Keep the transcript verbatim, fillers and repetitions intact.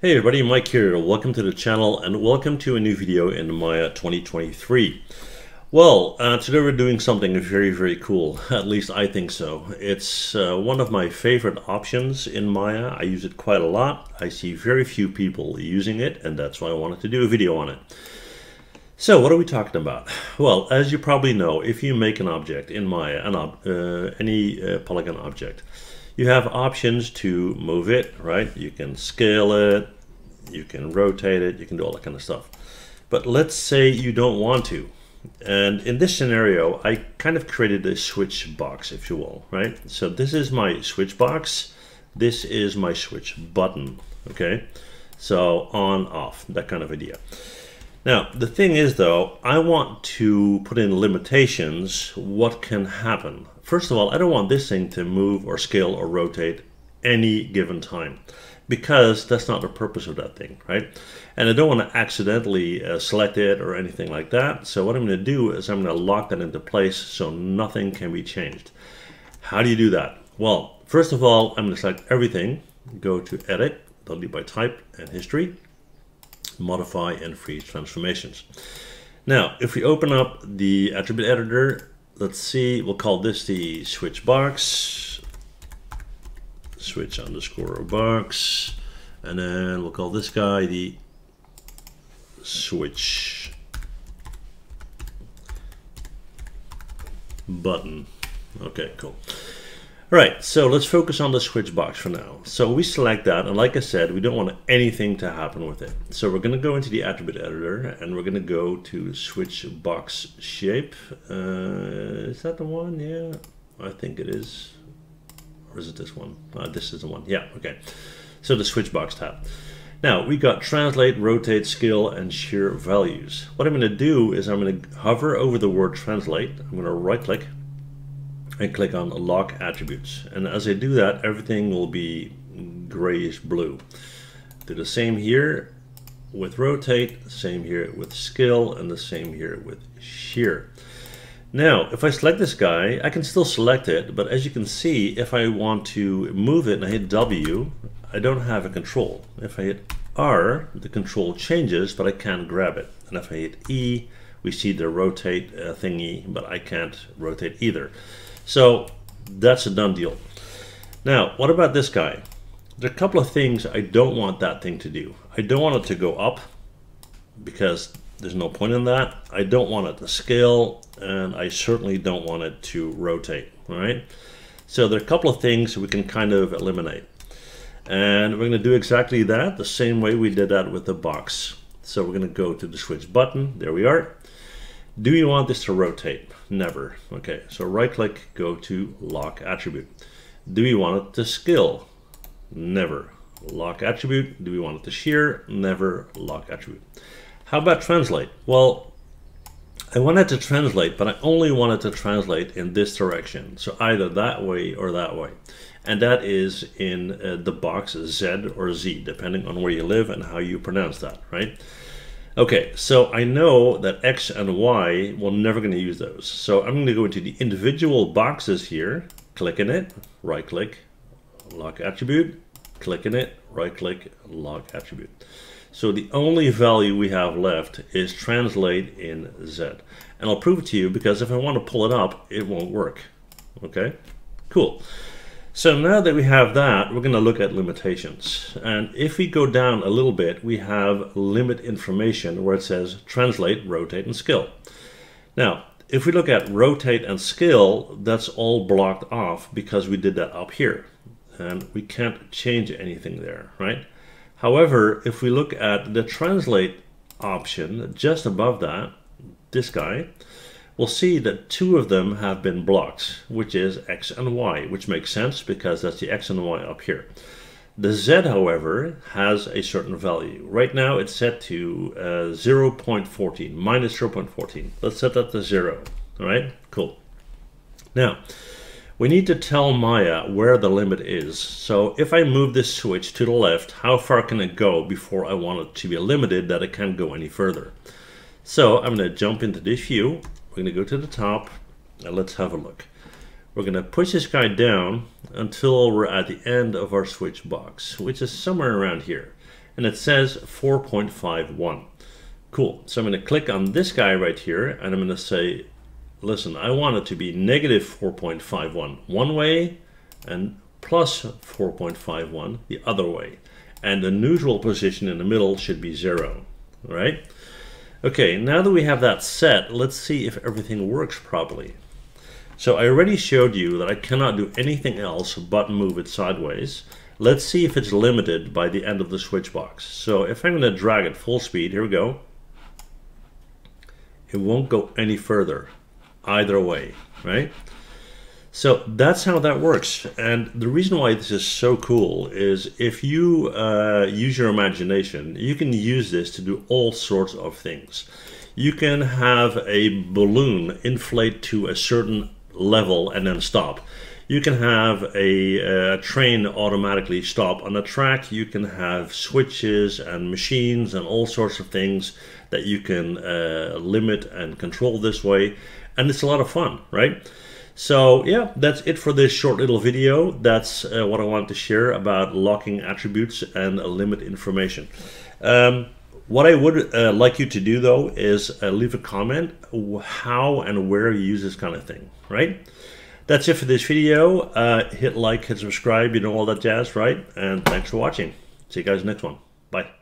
Hey everybody, Mike here. Welcome to the channel and welcome to a new video in Maya twenty twenty-three. Well, uh, today we're doing something very, very cool. At least I think so. It's uh, one of my favorite options in Maya. I use it quite a lot. I see very few people using it, and that's why I wanted to do a video on it. So what are we talking about? Well, as you probably know, if you make an object in Maya, an ob uh, any uh, polygon object, you have options to move it, right? You can scale it, you can rotate it, you can do all that kind of stuff. But let's say you don't want to. And in this scenario, I kind of created a switch box, if you will, right? So this is my switch box. This is my switch button, okay? So on, off, that kind of idea. Now, the thing is though, I want to put in limitations, what can happen. First of all, I don't want this thing to move or scale or rotate any given time, because that's not the purpose of that thing, right? And I don't want to accidentally uh, select it or anything like that. So what I'm going to do is I'm going to lock that into place so nothing can be changed. How do you do that? Well, first of all, I'm going to select everything, go to edit, delete by type and history, modify and freeze transformations. Now, if we open up the attribute editor, let's see, we'll call this the switch box, switch underscore box, and then we'll call this guy the switch button. Okay, cool. All right, so let's focus on the switch box for now. So we select that, and like I said, we don't want anything to happen with it. So we're going to go into the attribute editor, and we're going to go to switch box shape. Uh, is that the one? Yeah, I think it is. Or is it this one? Uh, this is the one. Yeah, okay. So the switch box tab. Now we got translate, rotate, scale, and shear values. What I'm going to do is I'm going to hover over the word translate. I'm going to right click and click on lock attributes. And as I do that, everything will be grayish blue. Do the same here with rotate, same here with scale, and the same here with shear. Now, if I select this guy, I can still select it, but as you can see, if I want to move it and I hit W, I don't have a control. If I hit R, the control changes, but I can't grab it. And if I hit E, we see the rotate uh, thingy, but I can't rotate either. So that's a done deal. Now, what about this guy? There are a couple of things I don't want that thing to do. I don't want it to go up because there's no point in that. I don't want it to scale, and I certainly don't want it to rotate, all right? So there are a couple of things we can kind of eliminate. And we're gonna do exactly that, the same way we did that with the box. So we're gonna go to the switch button, there we are. Do you want this to rotate? Never. Okay, so right click, go to lock attribute. Do we want it to scale? Never. Lock attribute. Do we want it to shear? Never. Lock attribute. How about translate? Well, I want it to translate, but I only want it to translate in this direction. So either that way or that way. And that is in uh, the box Z or Z, depending on where you live and how you pronounce that, right? Okay, so I know that X and Y, we're never going to use those. So I'm going to go into the individual boxes here, click in it, right click, lock attribute, click in it, right click, lock attribute. So the only value we have left is translate in Z. And I'll prove it to you, because if I want to pull it up, it won't work. Okay, cool. So now that we have that, we're going to look at limitations. And if we go down a little bit, we have limit information where it says translate, rotate, and scale. Now, if we look at rotate and scale, that's all blocked off because we did that up here. And we can't change anything there, right? However, if we look at the translate option just above that, this guy, we'll see that two of them have been blocked, which is X and Y, which makes sense because that's the X and Y up here. The Z, however, has a certain value. Right now it's set to uh, zero point one four, minus zero point one four. Let's set that to zero, all right? Cool. Now, we need to tell Maya where the limit is. So if I move this switch to the left, how far can it go before I want it to be limited that it can't go any further? So I'm gonna jump into this view. We're going to go to the top and let's have a look. We're going to push this guy down until we're at the end of our switch box, which is somewhere around here. and it says four point five one. Cool. So I'm going to click on this guy right here, and I'm going to say, listen, I want it to be negative four point five one one way and plus four point five one the other way. And the neutral position in the middle should be zero, right? Okay, now that we have that set, let's see if everything works properly. So I already showed you that I cannot do anything else but move it sideways. Let's see if it's limited by the end of the switch box. So if I'm going to drag it full speed, here we go. It won't go any further either way, right? So that's how that works. And the reason why this is so cool is if you uh, use your imagination, you can use this to do all sorts of things. You can have a balloon inflate to a certain level and then stop. You can have a, a train automatically stop on a track. You can have switches and machines and all sorts of things that you can uh, limit and control this way. And it's a lot of fun, right? So yeah, that's it for this short little video. That's uh, what I wanted to share about locking attributes and uh, limit information. Um, what I would uh, like you to do though is uh, leave a comment how and where you use this kind of thing, right? That's it for this video. Uh, hit like, hit subscribe, you know all that jazz, right? And thanks for watching. See you guys next one. Bye.